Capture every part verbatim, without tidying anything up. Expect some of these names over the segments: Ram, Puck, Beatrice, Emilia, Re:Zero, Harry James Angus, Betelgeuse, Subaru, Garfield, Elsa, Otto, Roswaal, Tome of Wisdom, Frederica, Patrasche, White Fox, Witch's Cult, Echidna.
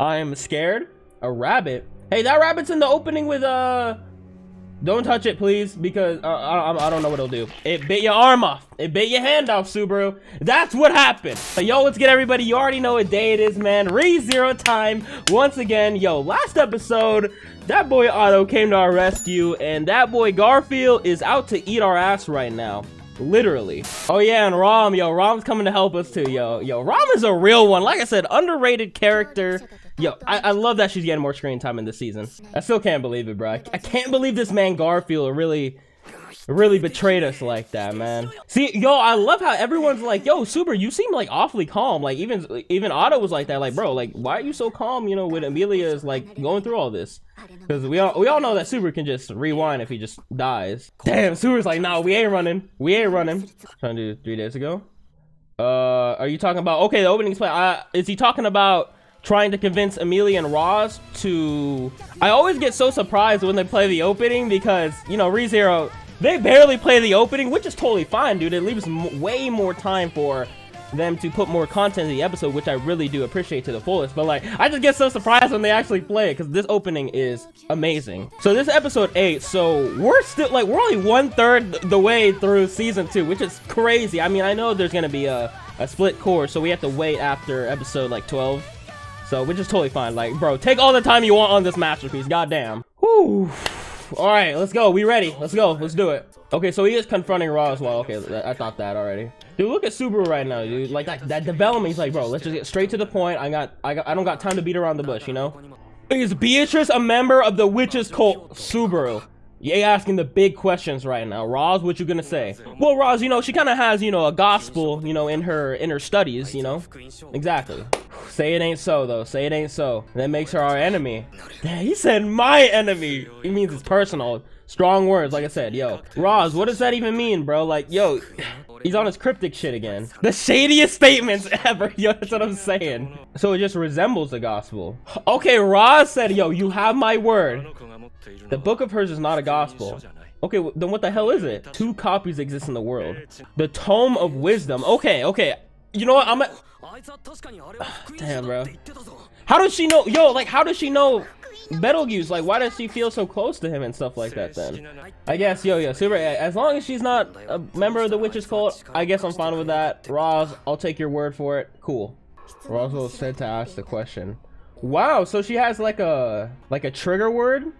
I'm scared. A rabbit? Hey, that rabbit's in the opening with uh don't touch it, please, because uh, I, I don't know what it'll do. It bit your arm off. It bit your hand off, Subaru. That's what happened. So, yo, what's good, everybody? You already know what day it is, man. Re:Zero time once again. Yo, last episode, that boy Otto came to our rescue, and that boy Garfield is out to eat our ass right now. Literally. Oh yeah, and Ram, yo, Ram's coming to help us too, yo. Yo, Ram is a real one. Like I said, underrated character. Yo, I, I love that she's getting more screen time in this season. I still can't believe it, bro. I, I can't believe this man Garfield really, really betrayed us like that, man. See, yo, I love how everyone's like, yo, Subaru, you seem like awfully calm. Like even, even Otto was like that. Like, bro, like, why are you so calm? You know, when Emilia is like going through all this. Because we all, we all know that Subaru can just rewind if he just dies. Damn, Subaru's like, nah, we ain't running. We ain't running. Trying to do three days ago. Uh, are you talking about, okay, the opening's play. Uh, is he talking about trying to convince Emilia and Roz to... I always get so surprised when they play the opening because, you know, ReZero, they barely play the opening, which is totally fine, dude. It leaves m way more time for them to put more content in the episode, which I really do appreciate to the fullest. But, like, I just get so surprised when they actually play it because this opening is amazing. So, this is episode eight. So, we're still, like, we're only one-third the way through season two, which is crazy. I mean, I know there's going to be a, a split core, so we have to wait after episode, like, twelve. So, which is totally fine. Like, bro, take all the time you want on this masterpiece. Goddamn. Whew. All right, let's go. We ready. Let's go. Let's do it. Okay, so he is confronting Roswaal. Okay, I thought that already. Dude, look at Subaru right now, dude. Like, that, that development, he's like, bro, let's just get straight to the point. I got, I got, I don't got time to beat around the bush, you know? Is Beatrice a member of the Witch's Cult, Subaru? You're asking the big questions right now. Roz, what you gonna say? Well, Roz, you know, she kind of has, you know, a gospel, you know, in her in her studies, you know? Exactly. Say it ain't so, though. Say it ain't so. That makes her our enemy. Damn, he said my enemy. It means it's personal. Strong words, like I said, yo. Roz, what does that even mean, bro? Like, yo, he's on his cryptic shit again. The shadiest statements ever, yo, that's what I'm saying. So it just resembles the gospel. Okay, Roz said, yo, you have my word. The book of hers is not a gospel. Okay, then what the hell is it? Two copies exist in the world. The Tome of Wisdom. Okay, okay. You know what? I'm a... Damn, bro. How does she know? Yo, like, how does she know Betelgeuse? Like, why does she feel so close to him and stuff like that then? I guess, yo, yo, Super, as long as she's not a member of the Witch's Cult, I guess I'm fine with that. Roz, I'll take your word for it. Cool. Roz said to ask the question. Wow, so she has like a like a trigger word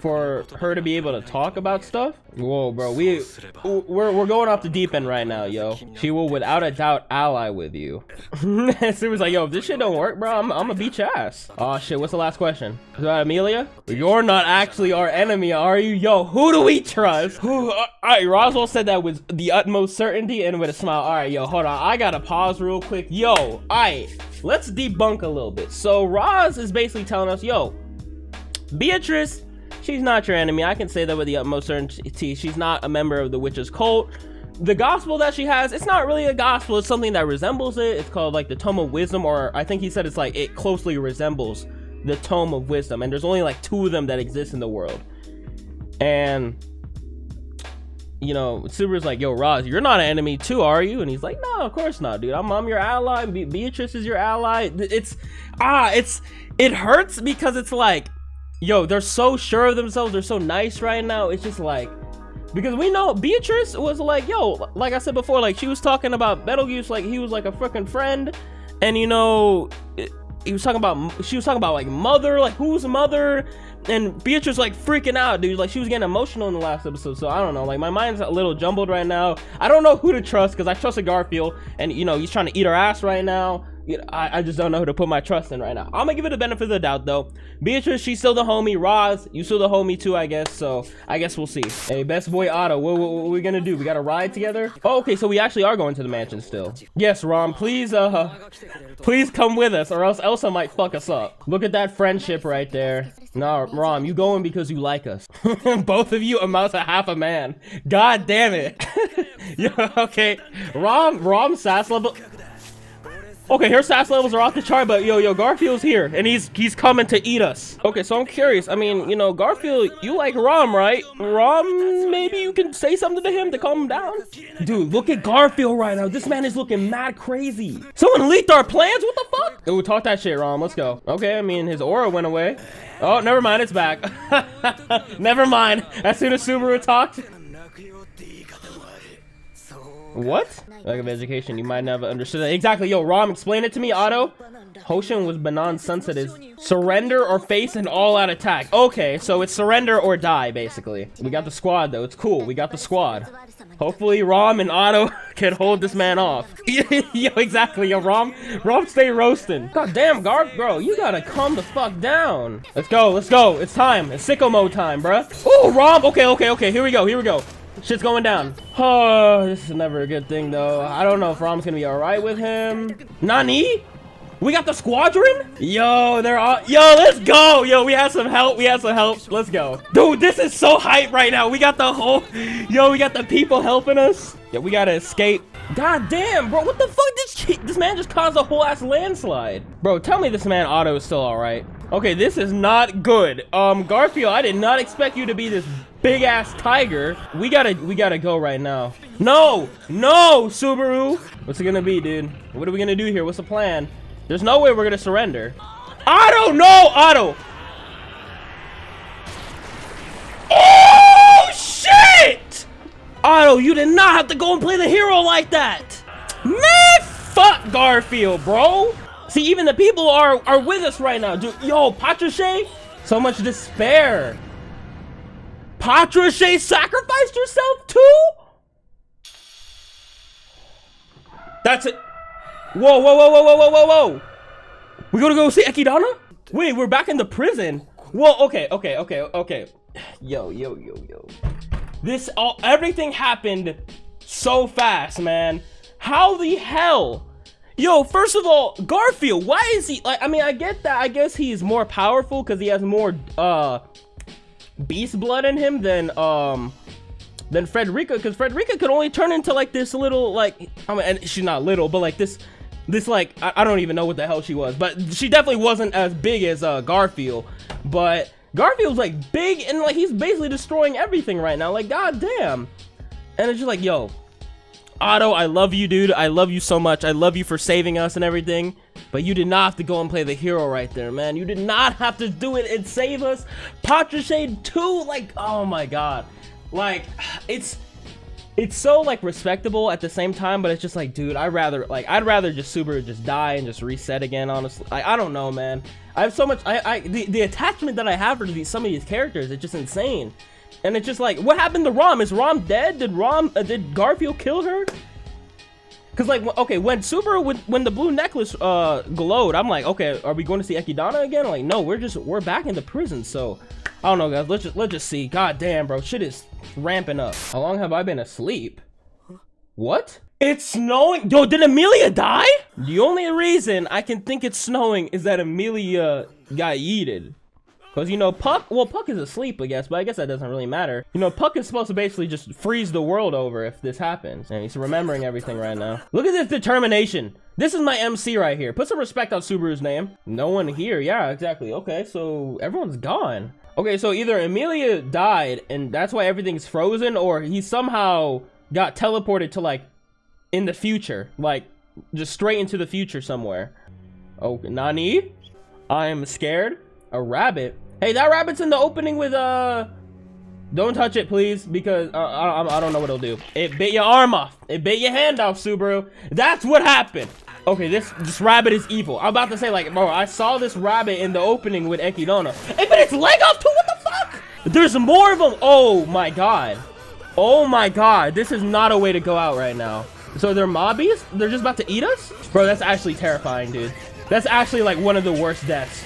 for her to be able to talk about stuff. Whoa, bro, we we're, we're going off the deep end right now, yo. She will without a doubt ally with you. Subaru's like, yo, if this shit don't work, bro, I'm, I'm gonna beat your ass. Oh shit, what's the last question? Is that Emilia? You're not actually our enemy, are you? Yo, who do we trust? Who, all right, Roswaal said that with the utmost certainty and with a smile. All right, yo, hold on, I gotta pause real quick. Yo, all right. Let's debunk a little bit. So Roz is basically telling us, yo, Beatrice, she's not your enemy. I can say that with the utmost certainty. She's not a member of the Witch's Cult. The gospel that she has, it's not really a gospel. It's something that resembles it. It's called like the Tome of Wisdom, or I think he said it's like it closely resembles the Tome of Wisdom. And there's only like two of them that exist in the world. And, you know, Subaru's like, yo, Roz, you're not an enemy too, are you? And he's like, no, of course not, dude. I'm, I'm your ally. Be Beatrice is your ally. It's, ah, it's, it hurts because it's like, yo, they're so sure of themselves. They're so nice right now. It's just like, because we know Beatrice was like, yo, like I said before, like she was talking about Betelgeuse, like he was like a freaking friend. And, you know, it, he was talking about, she was talking about like mother, like whose mother? And Beatrice like freaking out, dude. Like she was getting emotional in the last episode, so I don't know. Like my mind's a little jumbled right now. I don't know who to trust because I trusted Garfield, and you know he's trying to eat her ass right now. I, I just don't know who to put my trust in right now. I'm gonna give it the benefit of the doubt though. Beatrice, she's still the homie. Roz, you still the homie too, I guess. So I guess we'll see. Hey, best boy Otto, what, what, what are we gonna do? We gotta ride together? Oh, okay, so we actually are going to the mansion still. Yes, Ram, please, uh, please come with us, or else Elsa might fuck us up. Look at that friendship right there. Nah, Ram, you going because you like us. Both of you amount to half a man. God damn it. Yo, okay, Ram, Ram sass level. Okay, her sass levels are off the chart, but yo, yo, Garfield's here, and he's he's coming to eat us. Okay, so I'm curious. I mean, you know, Garfield, you like Ram, right? Ram, maybe you can say something to him to calm him down? Dude, look at Garfield right now. This man is looking mad crazy. Someone leaked our plans? What the fuck? Ooh, talk that shit, Ram. Let's go. Okay, I mean, his aura went away. Oh, never mind. It's back. Never mind. As soon as Subaru talked. What? Lack of education, you might never understood that. Exactly, yo, Ram, explain it to me, Otto. Hoshin was Banan sensitive. Surrender or face an all-out attack. Okay, so it's surrender or die, basically. We got the squad, though. It's cool. We got the squad. Hopefully, Ram and Otto can hold this man off. Yo, exactly, yo, Ram. Ram, stay roasting. God damn, Garf, bro, you gotta calm the fuck down. Let's go, let's go. It's time. It's sicko mode time, bruh. Oh, Ram. Okay, okay, okay. Here we go, here we go. Shit's going down. Oh, this is never a good thing, though. I don't know if Rom's gonna be alright with him. Nani? We got the squadron? Yo, they're all... Yo, let's go! Yo, we had some help. We had some help. Let's go. Dude, this is so hype right now. We got the whole... Yo, we got the people helping us. Yeah, we gotta escape. God damn, bro. What the fuck? This, this man just caused a whole ass landslide. Bro, tell me this man Otto is still alright. Okay, this is not good. Um, Garfield, I did not expect you to be this... big ass tiger. We gotta, we gotta go right now. No, no, Subaru. What's it gonna be, dude? What are we gonna do here? What's the plan? There's no way we're gonna surrender. I don't know, Otto. Oh shit! Otto, you did not have to go and play the hero like that. Man, fuck Garfield, bro. See, even the people are are with us right now, dude. Yo, Patrasche, so much despair. Patrasche sacrificed herself too? That's it. Whoa, whoa, whoa, whoa, whoa, whoa, whoa. We're gonna go see Echidna? Wait, we're back in the prison. Whoa, okay, okay, okay, okay. Yo, yo, yo, yo. This all, everything happened so fast, man. How the hell? Yo, first of all, Garfield, why is he, like, I mean, I get that. I guess he is more powerful because he has more, uh, beast blood in him than um than Frederica, because Frederica could only turn into like this little, like, I mean, and she's not little, but like this this like I, I don't even know what the hell she was, but she definitely wasn't as big as uh Garfield. But Garfield's like big and like he's basically destroying everything right now, like god damn. And it's just like, yo, Otto, I love you, dude. I love you so much. I love you for saving us and everything. But you did not have to go and play the hero right there, man. You did not have to do it and save us. Patrasche too, like, oh my god. Like, it's it's so, like, respectable at the same time, but it's just like, dude, I'd rather, like, I'd rather just Subaru just die and just reset again, honestly. I, I don't know, man. I have so much, I, I the, the attachment that I have for these, some of these characters, it's just insane. And it's just like, what happened to Ram? Is Ram dead? Did Ram, uh, did Garfield kill her? Cause like, okay, when Subaru, when, when the blue necklace uh, glowed, I'm like, okay, are we going to see Echidna again? I'm like, no, we're just, we're back in the prison. So, I don't know, guys. Let's just, let's just see. God damn, bro, shit is ramping up. How long have I been asleep? What? It's snowing. Yo, did Emilia die? The only reason I can think it's snowing is that Emilia got yeeted. Because, you know, Puck, well, Puck is asleep, I guess, but I guess that doesn't really matter. You know, Puck is supposed to basically just freeze the world over if this happens. And he's remembering everything right now. Look at this determination. This is my M C right here. Put some respect on Subaru's name. No one here. Yeah, exactly. Okay, so everyone's gone. Okay, so either Emilia died and that's why everything's frozen, or he somehow got teleported to, like, in the future. Like, just straight into the future somewhere. Oh, Nani? I am scared. A rabbit? Hey, that rabbit's in the opening with, uh... Don't touch it, please, because uh, I, I, I don't know what it'll do. It bit your arm off. It bit your hand off, Subaru. That's what happened. Okay, this this rabbit is evil. I'm about to say, like, bro, I saw this rabbit in the opening with Echidna. It bit its leg off, too? What the fuck? There's more of them. Oh, my God. Oh, my God. This is not a way to go out right now. So they're mobbies? They're just about to eat us? Bro, that's actually terrifying, dude. That's actually, like, one of the worst deaths.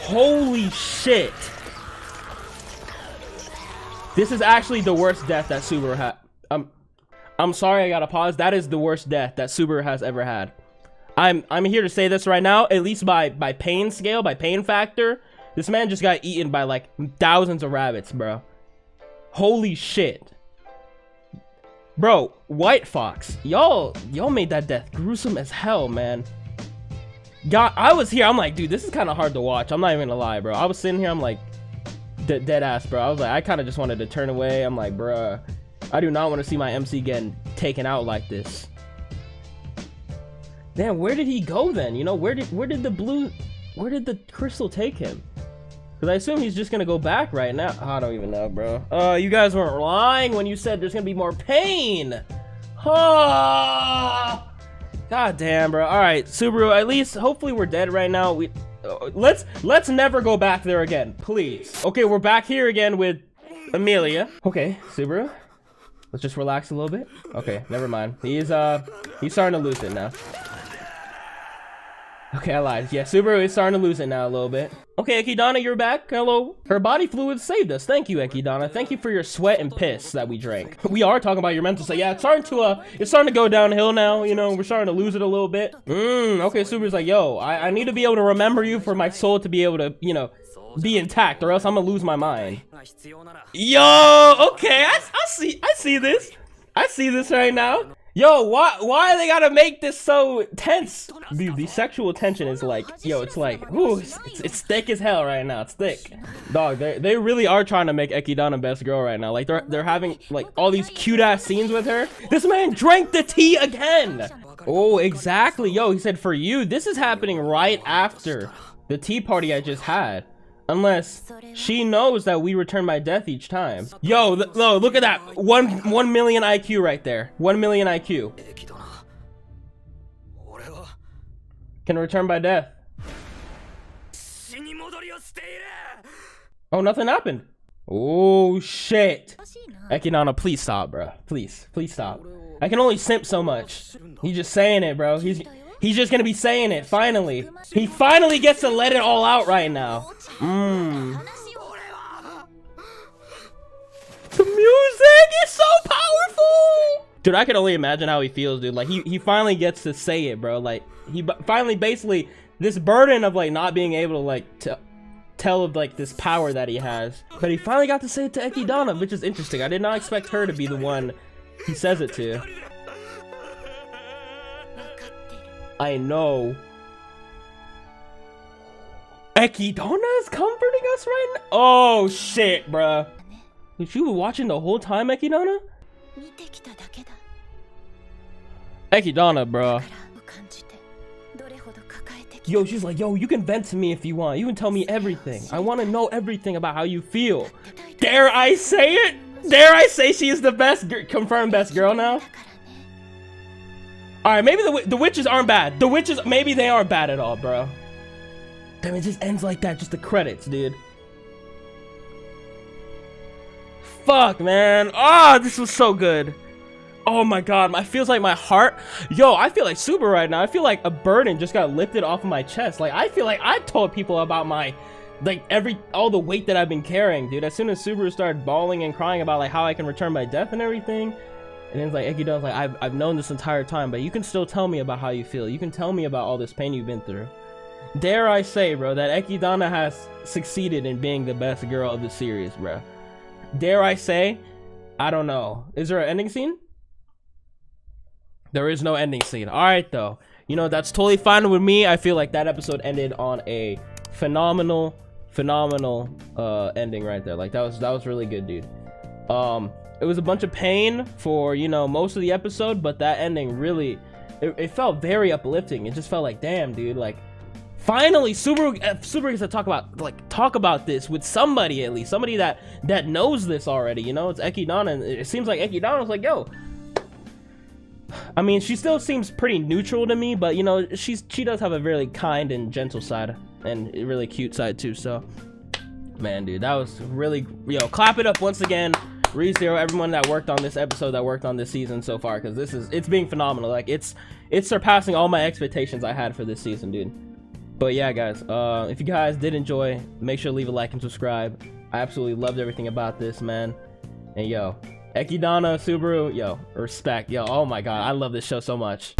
Holy shit. This is actually the worst death that Subaru had. I'm, I'm sorry I gotta pause. That is the worst death that Subaru has ever had. I'm I'm here to say this right now, at least by, by pain scale, by pain factor. This man just got eaten by like thousands of rabbits, bro. Holy shit. Bro, White Fox, y'all y'all made that death gruesome as hell, man. God, I was here, I'm like, dude, this is kind of hard to watch. I'm not even gonna lie, bro. I was sitting here, I'm like, de dead ass, bro. I was like, I kind of just wanted to turn away. I'm like, bruh, I do not want to see my M C getting taken out like this. Damn, where did he go then? You know, where did where did the blue, where did the crystal take him? Because I assume he's just going to go back right now. Oh, I don't even know, bro. Uh, you guys weren't lying when you said there's going to be more pain. Oh, God damn, bro. All right, Subaru, at least hopefully we're dead right now. We uh, let's let's never go back there again, please. Okay, we're back here again with Emilia. Okay, Subaru, let's just relax a little bit. Okay, never mind. He's, uh, he's starting to lose it now. Okay, I lied. Yeah, Subaru is starting to lose it now a little bit. Okay, Echidna, you're back. Hello. Her body fluid saved us. Thank you, Echidna. Thank you for your sweat and piss that we drank. We are talking about your mental state. Yeah, it's starting to, uh, it's starting to go downhill now. You know, we're starting to lose it a little bit. Mmm, okay, Subaru's like, yo, I, I need to be able to remember you for my soul to be able to, you know, be intact, or else I'm gonna lose my mind. Yo, okay, I, I see, I see this. I see this right now. Yo, why why they gotta make this so tense? Dude, the sexual tension is like, yo, it's like, ooh, it's, it's, it's thick as hell right now. It's thick. Dog, they they really are trying to make Echidna best girl right now. Like they're they're having like all these cute ass scenes with her. This man drank the tea again. Oh, exactly. Yo, he said for you. This is happening right after the tea party I just had. Unless she knows that we return by death each time. Yo, no, look at that. One, one million I Q right there. One million I Q. Can return by death. Oh, nothing happened. Oh, shit. Echidna, please stop, bro. Please, please stop. I can only simp so much. He's just saying it, bro. He's... He's just gonna be saying it, finally. He finally gets to let it all out right now. Mmm. The music is so powerful! Dude, I can only imagine how he feels, dude. Like, he, he finally gets to say it, bro. Like, he b finally, basically, this burden of, like, not being able to, like, t tell of, like, this power that he has. But he finally got to say it to Echidna, which is interesting. I did not expect her to be the one he says it to. I know. Echidna's comforting us right now? Oh shit, bruh. Was you watching the whole time, Echidna? Echidna, bruh. Yo, she's like, yo, you can vent to me if you want. You can tell me everything. I want to know everything about how you feel. Dare I say it? Dare I say she is the best, confirmed best girl now? All right, maybe the, the witches aren't bad. The witches, maybe they aren't bad at all, bro. Damn, it just ends like that, just the credits, dude. Fuck, man. Ah, oh, this was so good. Oh my God, my feels like my heart. Yo, I feel like Subaru right now. I feel like a burden just got lifted off of my chest. Like, I feel like I told people about my, like every, all the weight that I've been carrying, dude. As soon as Subaru started bawling and crying about like how I can return my death and everything, and then it's like, Echidna's like, I've, I've known this entire time, but you can still tell me about how you feel. You can tell me about all this pain you've been through. Dare I say, bro, that Echidna has succeeded in being the best girl of the series, bro. Dare I say, I don't know. Is there an ending scene? There is no ending scene. All right, though. You know, that's totally fine with me. I feel like that episode ended on a phenomenal, phenomenal uh, ending right there. Like, that was, that was really good, dude. Um... It was a bunch of pain for, you know, most of the episode, but that ending really, it, it felt very uplifting. It just felt like, damn, dude, like, finally, Subaru, uh, Subaru gets to talk about, like, talk about this with somebody, at least, somebody that, that knows this already, you know, it's Echidna, and it seems like Echidna's like, yo, I mean, she still seems pretty neutral to me, but, you know, she's, she does have a really kind and gentle side, and a really cute side, too, so, man, dude, that was really, yo, clap it up once again. Re:Zero, everyone that worked on this episode, that worked on this season so far, because this is, it's being phenomenal. Like, it's, it's surpassing all my expectations I had for this season, dude. But yeah, guys, uh, if you guys did enjoy, make sure to leave a like and subscribe. I absolutely loved everything about this, man. And yo, Echidna, Subaru, yo, respect. Yo, oh my God, I love this show so much.